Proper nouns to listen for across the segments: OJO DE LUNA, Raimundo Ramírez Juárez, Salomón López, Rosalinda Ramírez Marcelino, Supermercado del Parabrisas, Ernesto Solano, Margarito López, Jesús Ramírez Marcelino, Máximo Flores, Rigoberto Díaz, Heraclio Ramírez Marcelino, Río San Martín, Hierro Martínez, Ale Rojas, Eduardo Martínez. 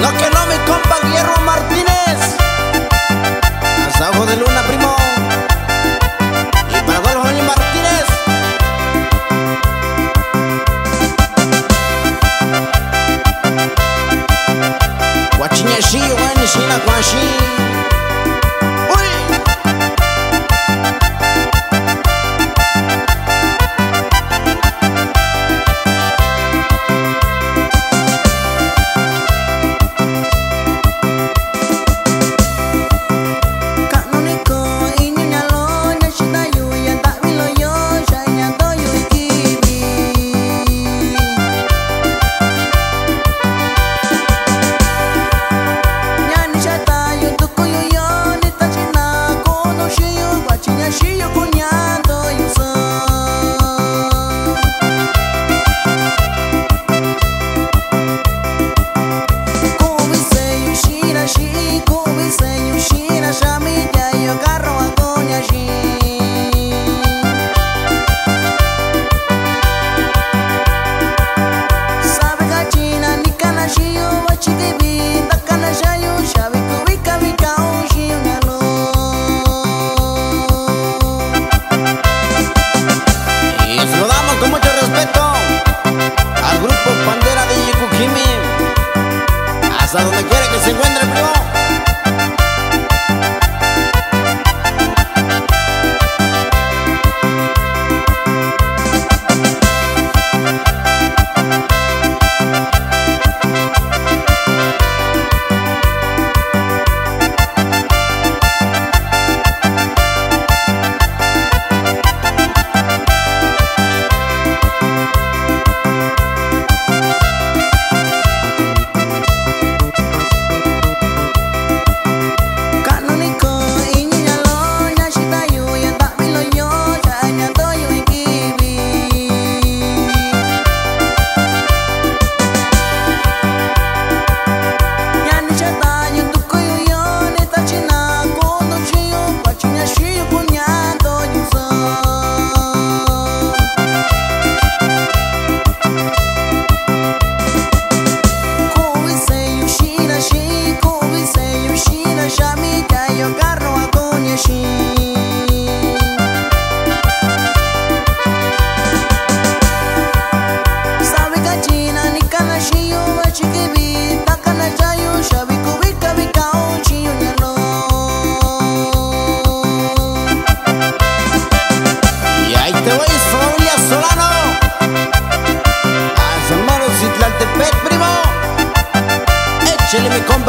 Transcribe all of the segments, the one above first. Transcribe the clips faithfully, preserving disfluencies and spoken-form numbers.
no que no, mi compa Hierro Martínez. Hasta ojo de luna, primo. Y para Eduardo Martínez. Guachiñeshi, guanishina, guachi.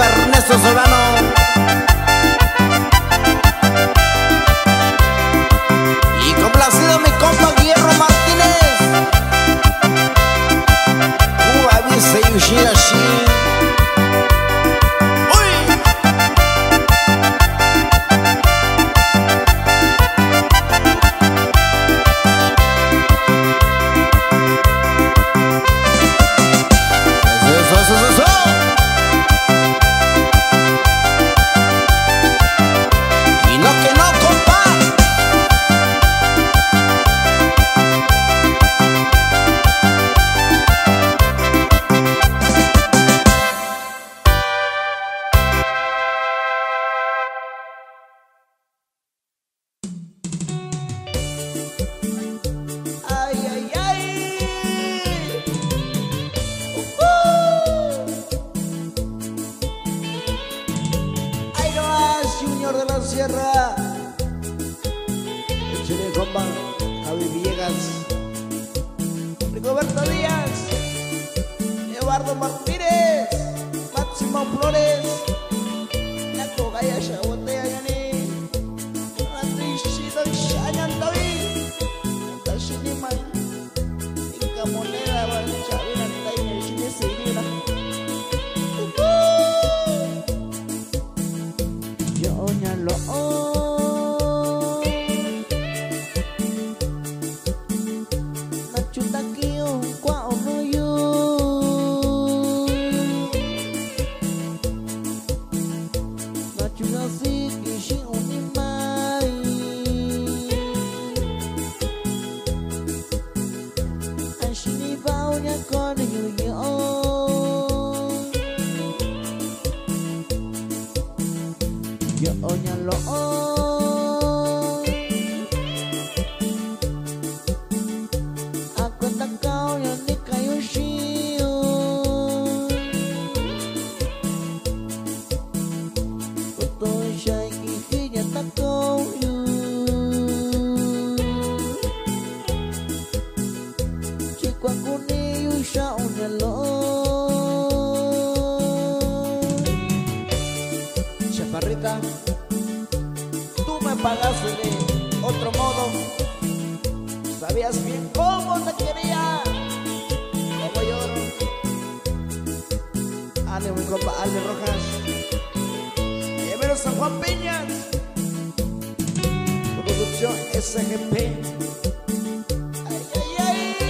Ernesto Solano, y complacido mi compa Hierro Martínez. Uy, dice Yushiashi. Rigoberto Díaz, Eduardo Martínez, Máximo Flores, la cogaya chabotea yani, la trichito y shayan tabi, la chinima, y camonera, la chavina, la chinima, la chinima. Yo ya lo. Chuta aquí un cuau. yo oñalo a cuenta cao yo ni cayo shio cuando ya y ya está cao yo chico a cunillo ya oñalo. Chaparrita, tú me pagaste de otro modo. Sabías bien cómo te quería, como yo. Ale, mi compa, Ale Rojas. Llévelo San Juan Piñas. Producción S G P. Ay, ay, ay.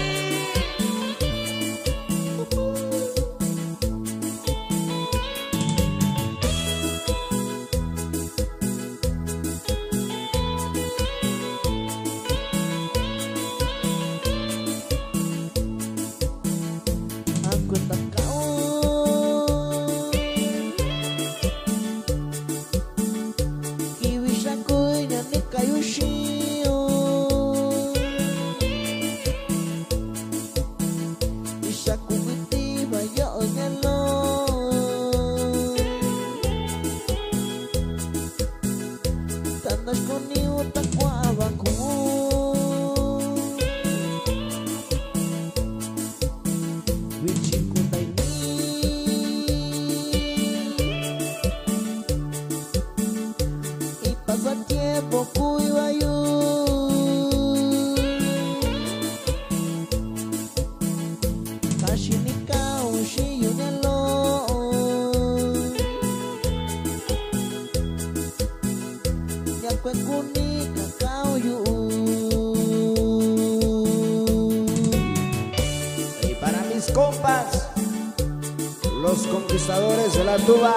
De la tuba,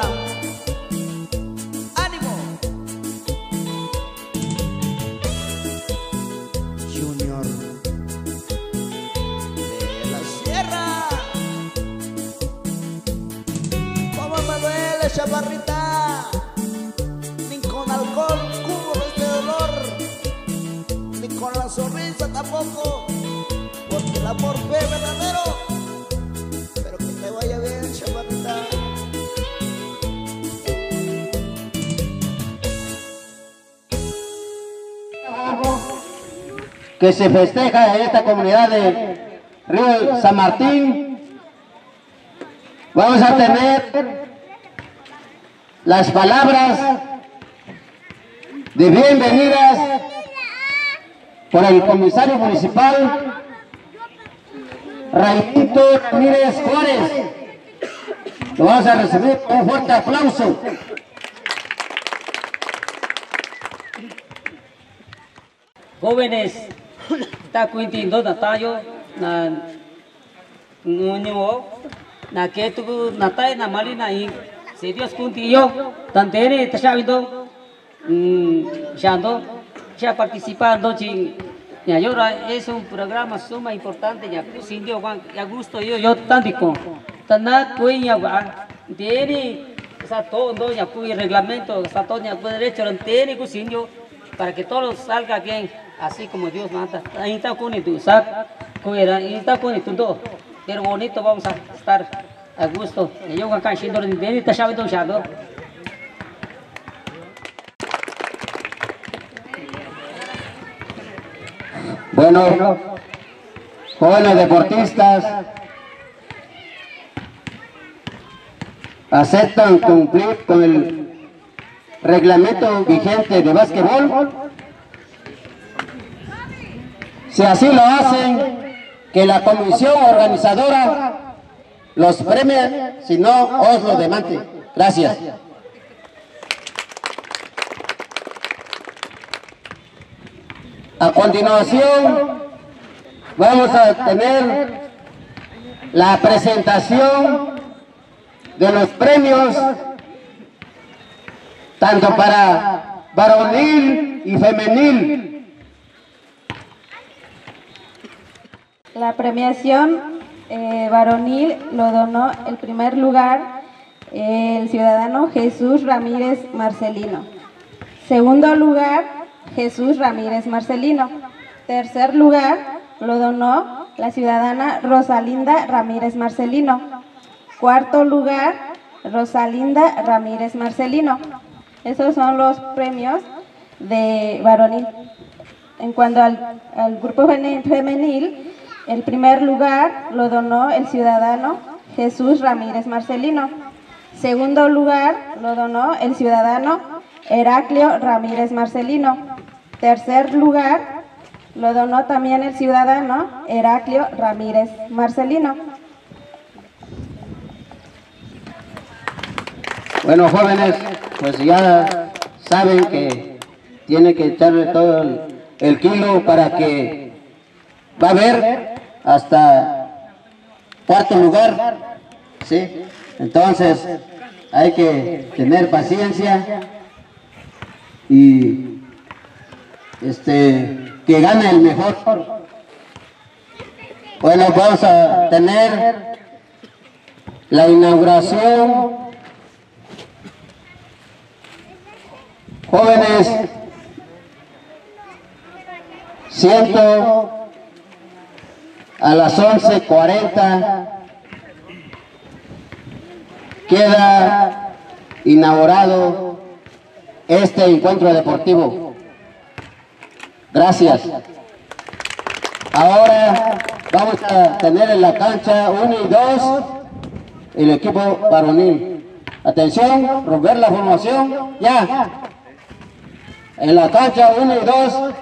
ánimo. Junior de la Sierra, como Manuel Chaparrita, ni con alcohol cubo este dolor, ni con la sonrisa tampoco, porque el amor fue verdadero. Pero que te vaya bien, Chaparrita. Que se festeja en esta comunidad de Río San Martín. Vamos a tener las palabras de bienvenidas por el comisario municipal Raimundo Ramírez Juárez. Lo vamos a recibir con un fuerte aplauso. Jóvenes, ta cuintin do Natalio, na unió, na que tu Natalio na Marina y si Dios contigo, tantene te sabido, yando, ya participando, ya yo es un programa suma importante, ya sin Dios ya gusto yo yo tantico, tanat cuiña va, tiene está todo ya cuy reglamento, está todo ya cuy derecho, tiene que sin Dios para que todo salga bien. Así como Dios manda, ahí está con el sac, ahí está con el todo, pero bonito vamos a estar a gusto. Yo acá siendo de bien, te sabe todo ya. Bueno, jóvenes deportistas, aceptan cumplir con el reglamento vigente de básquetbol. Si así lo hacen, que la comisión organizadora los premie, si no, os lo demande. Gracias. A continuación, vamos a tener la presentación de los premios, tanto para varonil y femenil. La premiación eh, varonil lo donó el primer lugar eh, el ciudadano Jesús Ramírez Marcelino. Segundo lugar, Jesús Ramírez Marcelino. Tercer lugar, lo donó la ciudadana Rosalinda Ramírez Marcelino. Cuarto lugar, Rosalinda Ramírez Marcelino. Esos son los premios de varonil. En cuanto al, al grupo femenil, el primer lugar lo donó el ciudadano Jesús Ramírez Marcelino. Segundo lugar lo donó el ciudadano Heraclio Ramírez Marcelino. Tercer lugar lo donó también el ciudadano Heraclio Ramírez Marcelino. Bueno, jóvenes, pues ya saben que tiene que echarle todo el, el kilo para que va a haber hasta cuarto lugar, ¿sí? Entonces hay que tener paciencia y este que gane el mejor. Bueno, vamos a tener la inauguración. Jóvenes, siento a las once cuarenta queda inaugurado este encuentro deportivo. Gracias. Ahora vamos a tener en la cancha uno y dos el equipo varonil. Atención, romper la formación, ya. En la cancha uno y dos.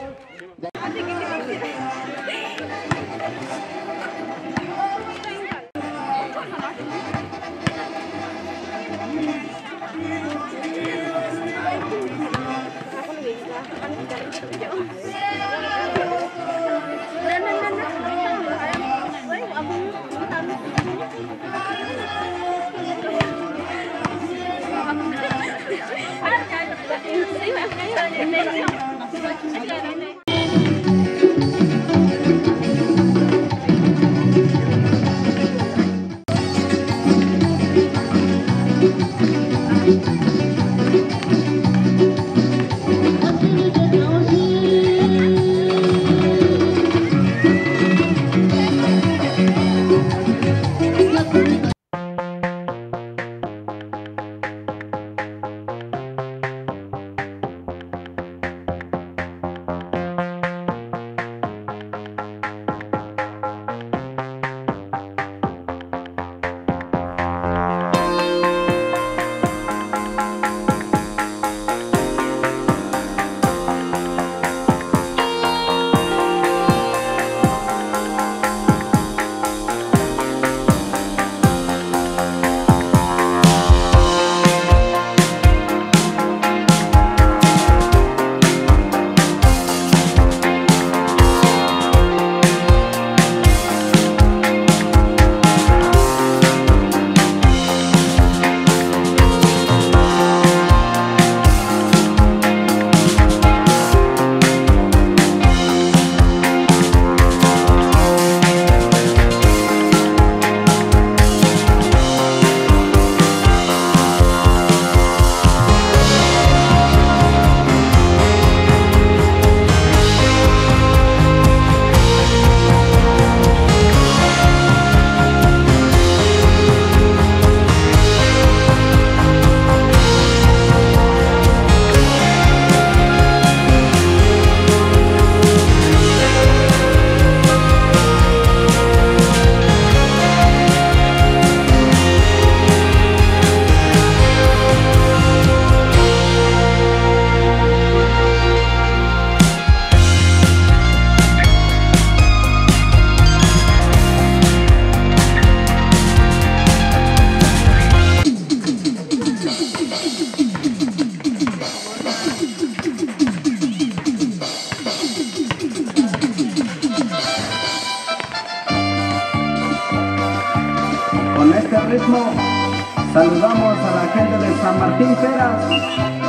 Saludamos a la gente de San Martín, Peras,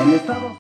el estado.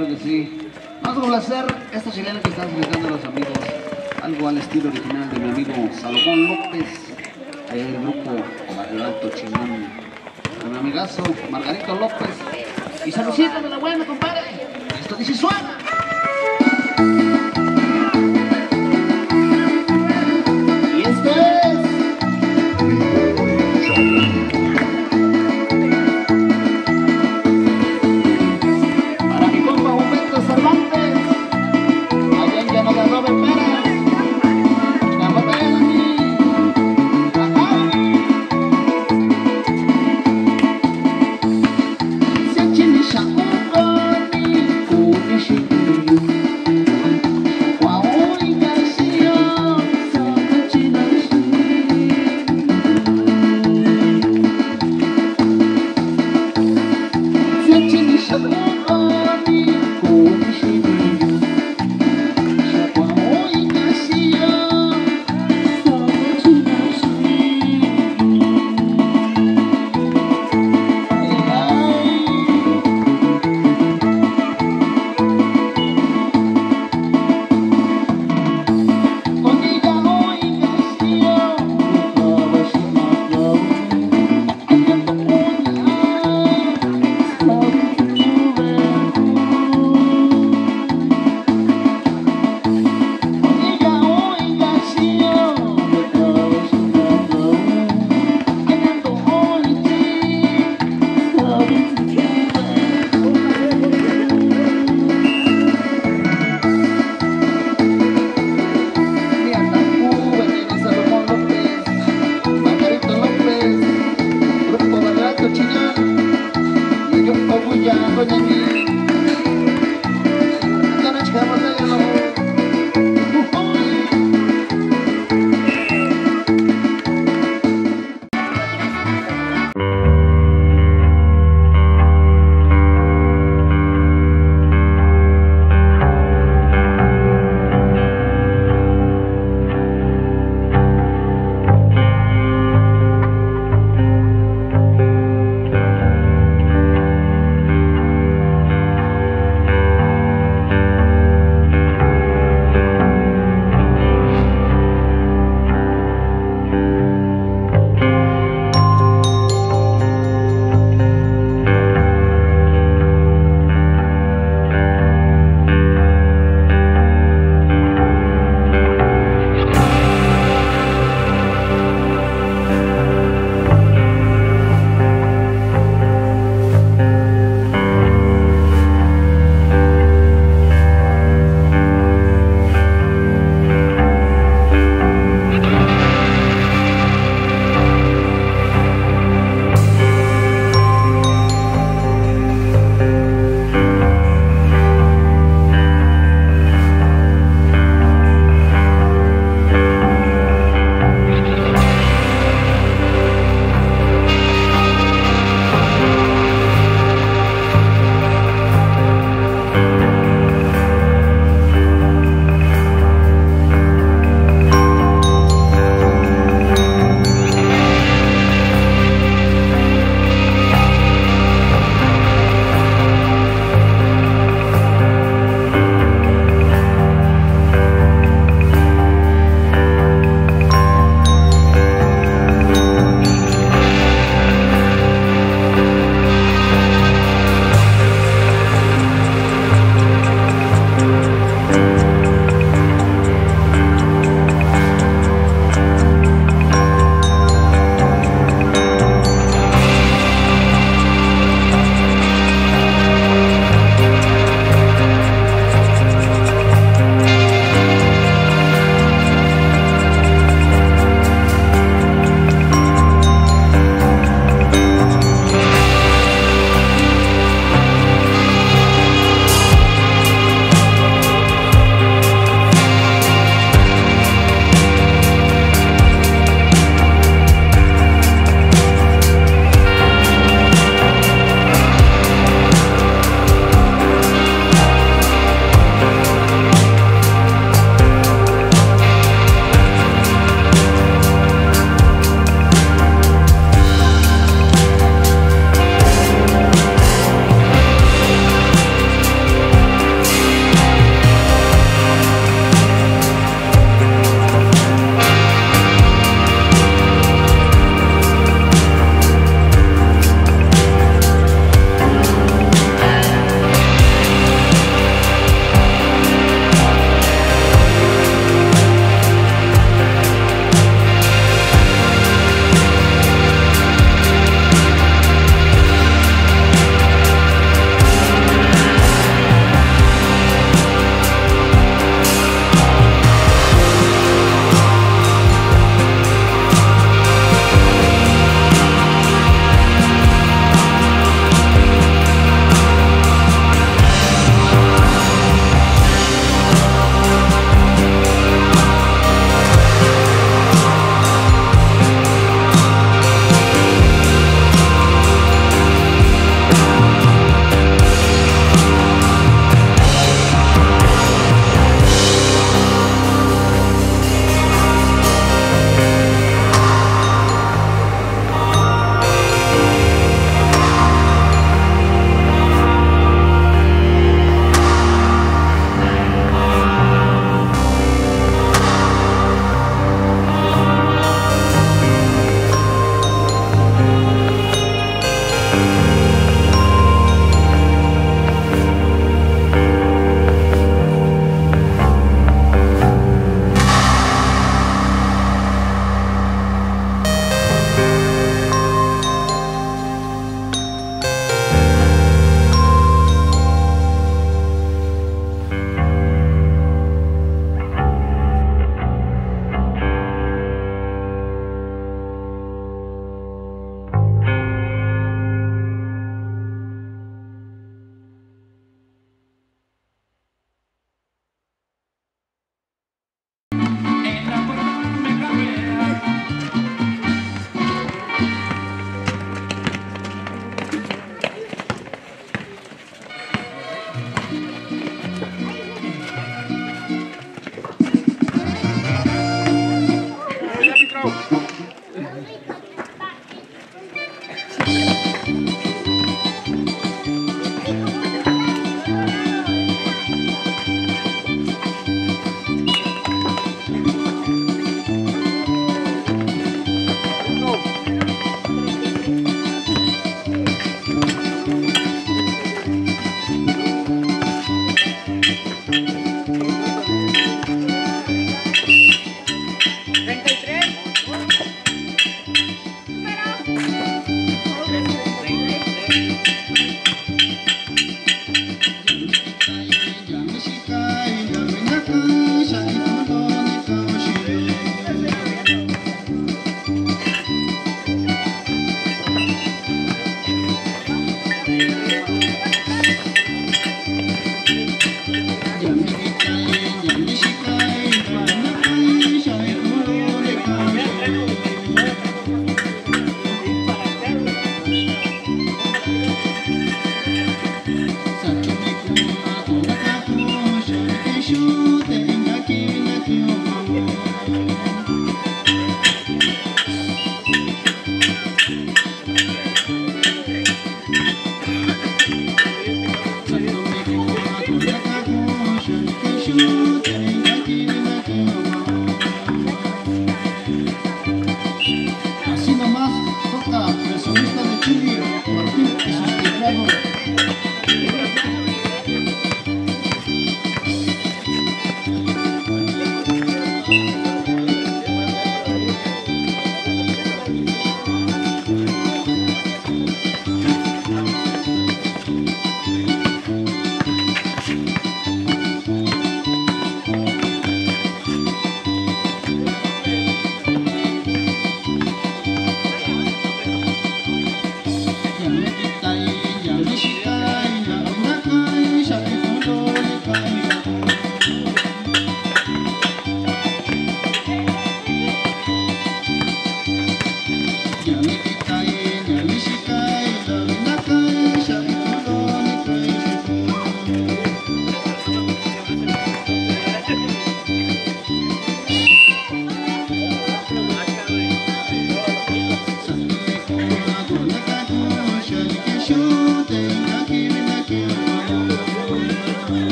claro que sí. Vamos a complacer esta chilena que están solicitando a los amigos. Algo al estilo original de mi amigo Salomón López, allá del grupo Barrio Alto Chimán. Con mi amigazo Margarito López. Y saludcita de la buena, compadre. Esto dice suena.